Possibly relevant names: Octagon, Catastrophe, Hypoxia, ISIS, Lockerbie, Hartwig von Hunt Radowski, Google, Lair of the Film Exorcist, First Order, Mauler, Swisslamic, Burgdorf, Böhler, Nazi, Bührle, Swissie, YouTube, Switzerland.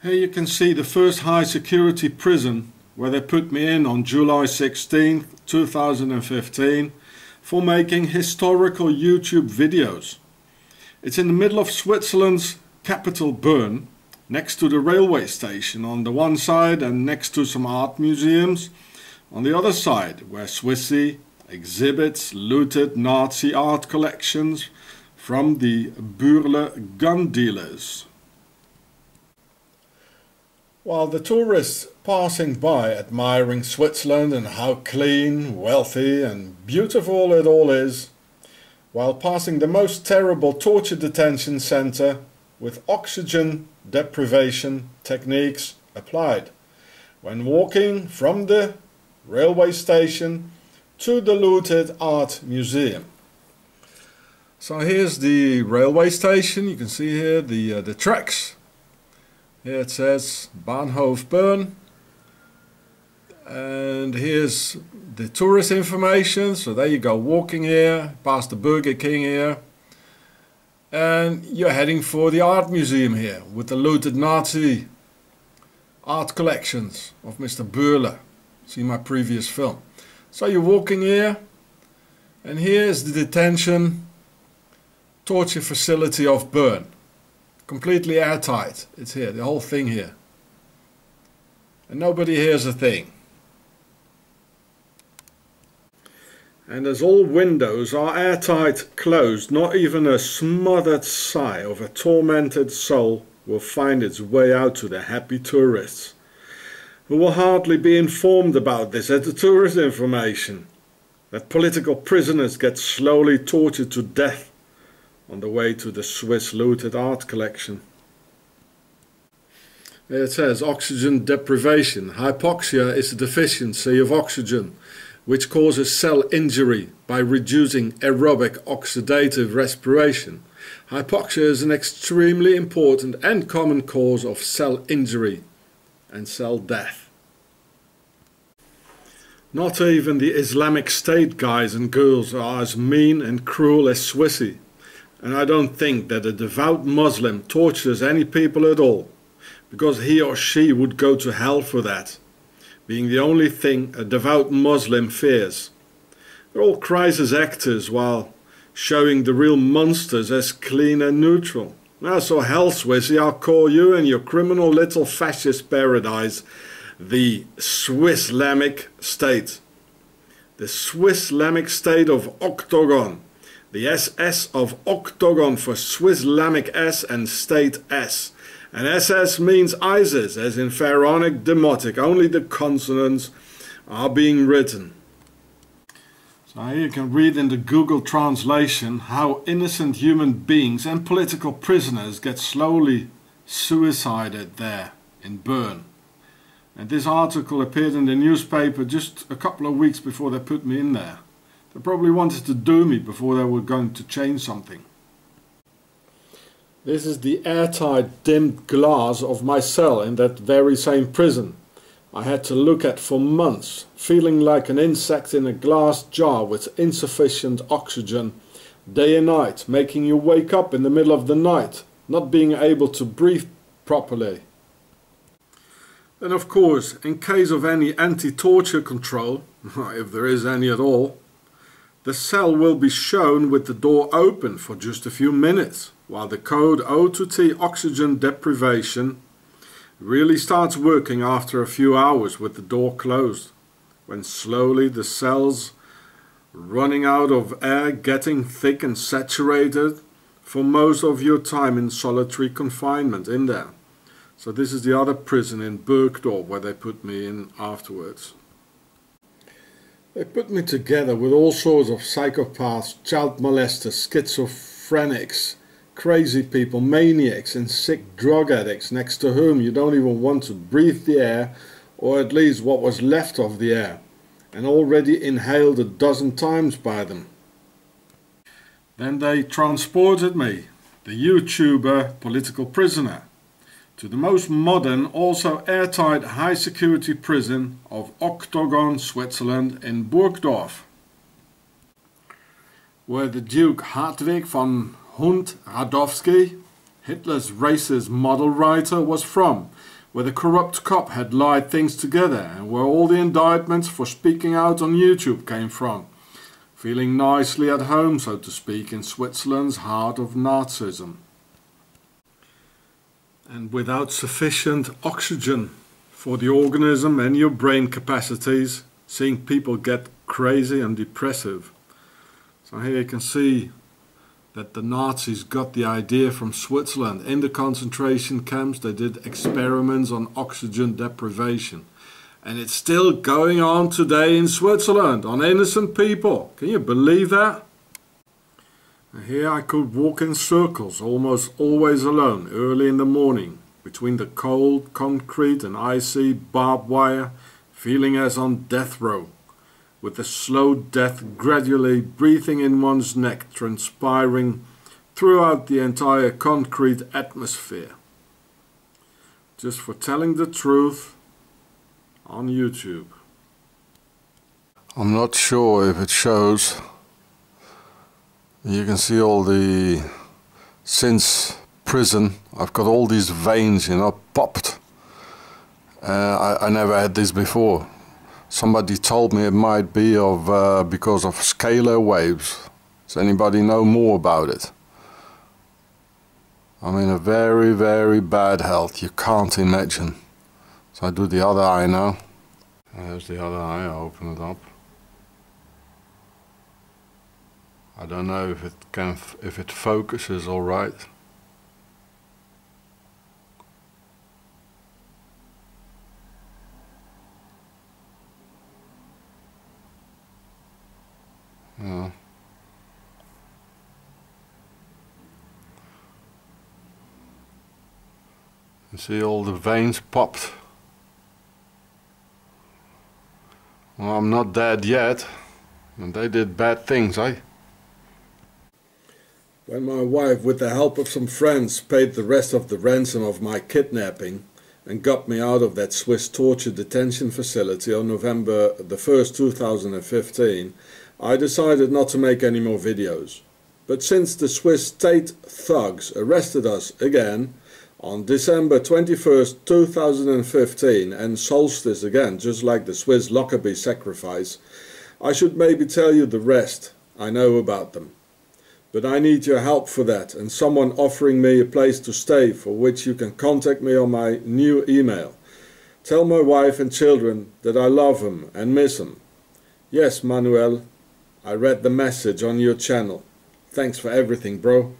Here you can see the first high security prison where they put me in on July 16, 2015 for making historical YouTube videos. It's in the middle of Switzerland's capital Bern, next to the railway station on the one side and next to some art museums on the other side, where Swissie exhibits looted Nazi art collections from the Bührle gun dealers. While the tourists passing by admiring Switzerland and how clean, wealthy and beautiful it all is, while passing the most terrible torture detention centre with oxygen deprivation techniques applied, when walking from the railway station to the looted art museum. So here's the railway station. You can see here the tracks. Here it says Bahnhof Bern, and here's the tourist information. So there you go, walking here past the Burger King here, and you're heading for the art museum here with the looted Nazi art collections of Mr. Böhler. See my previous film. So you're walking here, and here's the detention torture facility of Bern. Completely airtight. It's here, the whole thing here. And nobody hears a thing. And as all windows are airtight closed, not even a smothered sigh of a tormented soul will find its way out to the happy tourists, who will hardly be informed about this as the tourist information, that political prisoners get slowly tortured to death on the way to the Swiss looted art collection. There it says oxygen deprivation. Hypoxia is the deficiency of oxygen, which causes cell injury by reducing aerobic oxidative respiration. Hypoxia is an extremely important and common cause of cell injury and cell death. Not even the Islamic State guys and girls are as mean and cruel as Swissie. And I don't think that a devout Muslim tortures any people at all, because he or she would go to hell for that, being the only thing a devout Muslim fears. They're all crisis actors while showing the real monsters as clean and neutral. Now, so hell, Swissie, I'll call you and your criminal little fascist paradise the Swisslamic State. The Swisslamic State of Octagon. The SS of Octagon for Swisslamic S and State S. And SS means ISIS, as in pharaonic demotic. Only the consonants are being written. So here you can read in the Google translation how innocent human beings and political prisoners get slowly suicided there in Bern. And this article appeared in the newspaper just a couple of weeks before they put me in there. They probably wanted to do me before they were going to change something. This is the airtight dimmed glass of my cell in that very same prison. I had to look at for months, feeling like an insect in a glass jar with insufficient oxygen, day and night, making you wake up in the middle of the night, not being able to breathe properly. And of course, in case of any anti-torture control, if there is any at all, the cell will be shown with the door open for just a few minutes, while the code O2T oxygen deprivation really starts working after a few hours with the door closed, when slowly the cells running out of air, getting thick and saturated for most of your time in solitary confinement in there. So this is the other prison in Burgdorf where they put me in afterwards. They put me together with all sorts of psychopaths, child molesters, schizophrenics, crazy people, maniacs and sick drug addicts, next to whom you don't even want to breathe the air, or at least what was left of the air, and already inhaled a dozen times by them. Then they transported me, the YouTuber political prisoner, to the most modern, also airtight, high-security prison of Octagon, Switzerland in Burgdorf, where the Duke Hartwig von Hunt Radowski Hitler's racist model writer was from, where the corrupt cop had lied things together and where all the indictments for speaking out on YouTube came from. Feeling nicely at home, so to speak, in Switzerland's heart of Nazism. And without sufficient oxygen for the organism and your brain capacities, seeing people get crazy and depressive. So here you can see that the Nazis got the idea from Switzerland. In the concentration camps they did experiments on oxygen deprivation. And it's still going on today in Switzerland on innocent people. Can you believe that? And here I could walk in circles, almost always alone, early in the morning, between the cold concrete and icy barbed wire, feeling as on death row, with the slow death gradually breathing in one's neck, transpiring throughout the entire concrete atmosphere. Just for telling the truth on YouTube. I'm not sure if it shows. You can see all the... since prison, I've got all these veins, you know, popped. I never had this before. Somebody told me it might be of because of scalar waves. Does anybody know more about it? I'm in a very, very bad health. You can't imagine. So I do the other eye now. There's the other eye. I open it up. I don't know if it can, if it focuses all right. Yeah. You see all the veins popped. Well, I'm not dead yet, and they did bad things, eh? When my wife, with the help of some friends, paid the rest of the ransom of my kidnapping and got me out of that Swiss torture detention facility on November the 1st, 2015, I decided not to make any more videos. But since the Swiss state thugs arrested us again on December 21st, 2015 and solstice again, just like the Swiss Lockerbie sacrifice, I should maybe tell you the rest I know about them. But I need your help for that and someone offering me a place to stay, for which you can contact me on my new email. Tell my wife and children that I love them and miss them. Yes, Manuel. I read the message on your channel. Thanks for everything, bro.